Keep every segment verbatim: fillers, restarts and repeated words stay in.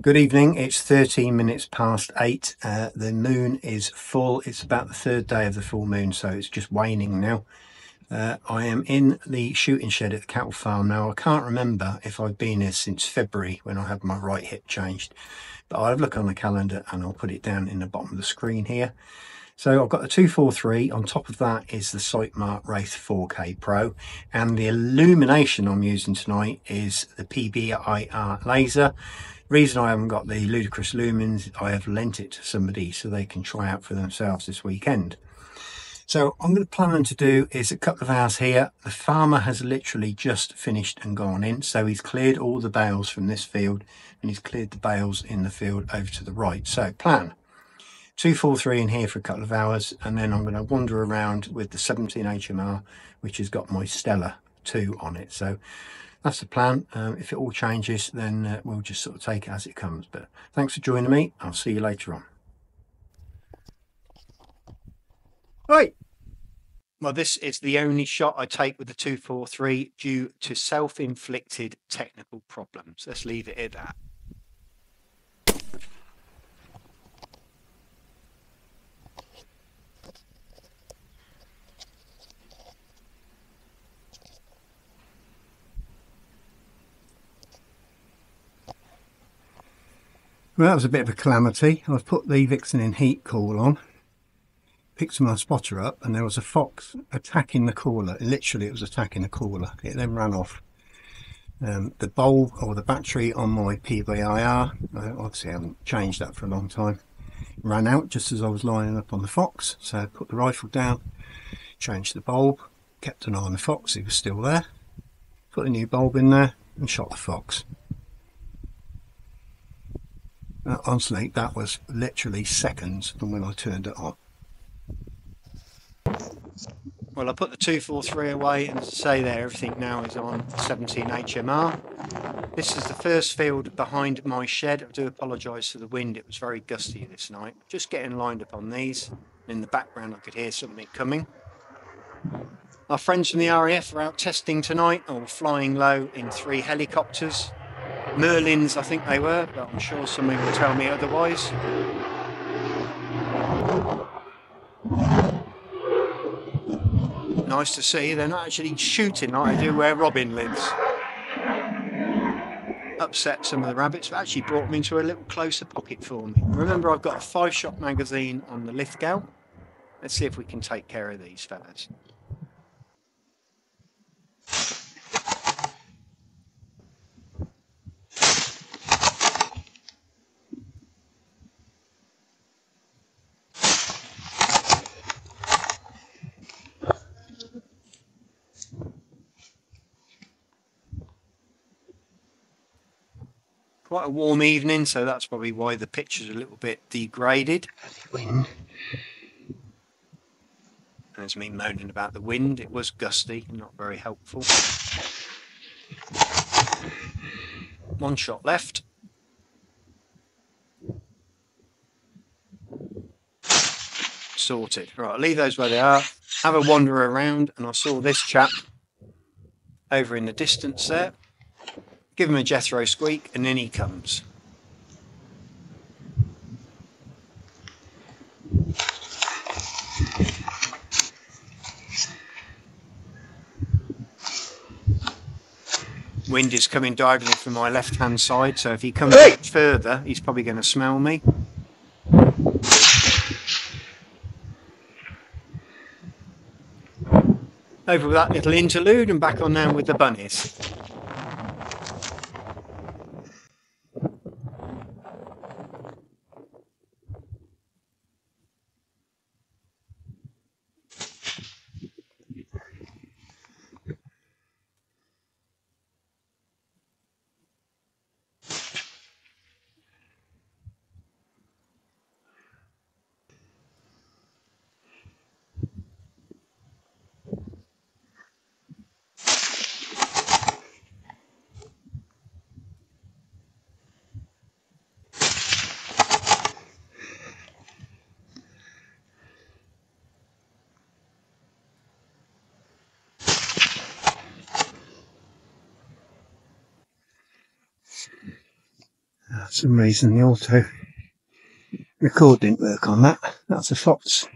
Good evening, it's thirteen minutes past eight, uh, the moon is full, it's about the third day of the full moon, so it's just waning now. Uh, I am in the shooting shed at the cattle farm now. I can't remember if I've been here since February when I had my right hip changed, but I'll have a look on the calendar and I'll put it down in the bottom of the screen here. So I've got the two forty-three, on top of that is the Sightmark Wraith four K Pro, and the illumination I'm using tonight is the P B I R laser. Reason I haven't got the ludicrous lumens, I have lent it to somebody so they can try out for themselves this weekend. So I'm going to plan to do is a couple of hours here. The farmer has literally just finished and gone in, so he's cleared all the bales from this field and he's cleared the bales in the field over to the right. So plan two forty-three in here for a couple of hours, and then I'm going to wander around with the seventeen H M R, which has got my Stella two on it. So that's the plan. Um, if it all changes, then uh, we'll just sort of take it as it comes. But thanks for joining me. I'll see you later on. Right. Well, this is the only shot I take with the two forty-three due to self-inflicted technical problems. Let's leave it at that. Well, that was a bit of a calamity. I've put the Vixen in heat call on, picked my spotter up, and there was a fox attacking the caller. Literally, it was attacking the caller. It then ran off. Um, the bulb or the battery on my P B I R, I obviously haven't changed that for a long time, ran out just as I was lining up on the fox. So I put the rifle down, changed the bulb, kept an eye on the fox. He was still there. Put a new bulb in there and shot the fox. Uh, honestly, that was literally seconds from when I turned it on. Well, I put the two forty-three away, and as I say there, everything now is on seventeen H M R. This is the first field behind my shed. I do apologise for the wind, it was very gusty this night. Just getting lined up on these. In the background I could hear something coming. Our friends from the R A F are out testing tonight, or flying low in three helicopters. Merlins, I think they were, but I'm sure somebody will tell me otherwise. Nice to see they're not actually shooting like I do where Robin lives. Upset some of the rabbits, but actually brought them into a little closer pocket for me. Remember, I've got a five-shot magazine on the Lithgow. Let's see if we can take care of these fellas. Quite a warm evening, so that's probably why the picture's a little bit degraded. Wind. There's me moaning about the wind. It was gusty, not very helpful. One shot left. Sorted. Right, I'll leave those where they are. Have a wander around, and I saw this chap over in the distance there. Give him a Jethro squeak, and then he comes. Wind is coming diagonally from my left-hand side, so if he comes hey! further, he's probably going to smell me. Over with that little interlude, and back on now with the bunnies. For some reason the auto record didn't work on that. That's a F O T S.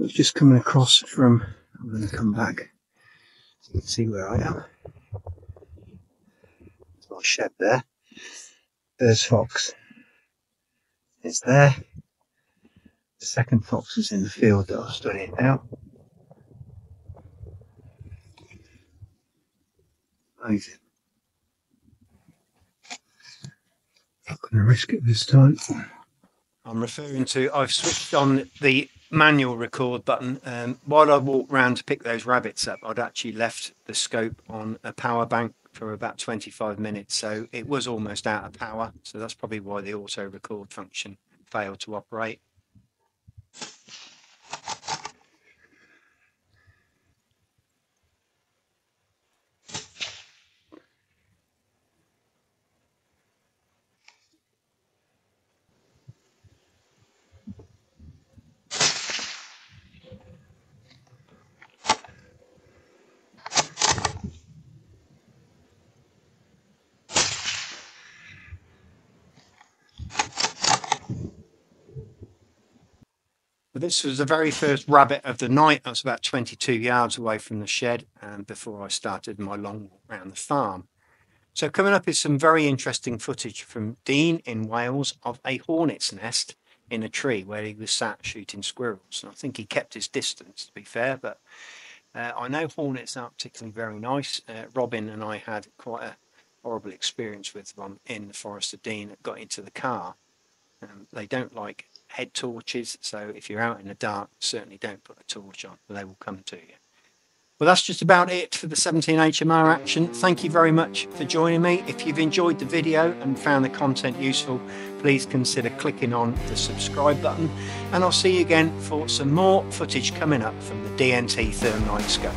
It's just coming across from. I'm going to come back and see where I am. There's my shed there. There's Fox. It's there. The second Fox is in the field that I've studied now. Amazing. Not going to risk it this time. I'm referring to, I've switched on the manual record button, and while I walked round to pick those rabbits up, I'd actually left the scope on a power bank for about twenty-five minutes, so it was almost out of power, so that's probably why the auto record function failed to operate. This was the very first rabbit of the night. I was about twenty-two yards away from the shed and before I started my long walk around the farm. So coming up is some very interesting footage from Dean in Wales of a hornet's nest in a tree where he was sat shooting squirrels. And I think he kept his distance, to be fair, but uh, I know hornets aren't particularly very nice. Uh, Robin and I had quite a horrible experience with one in the Forest of Dean that got into the car. Um, they don't like head torches, so if you're out in the dark, certainly don't put a torch on, they will come to you. Well, that's just about it for the seventeen H M R action. Thank you very much for joining me. If you've enjoyed the video and found the content useful, please consider clicking on the subscribe button, and I'll see you again for some more footage coming up from the D N T thermite scope.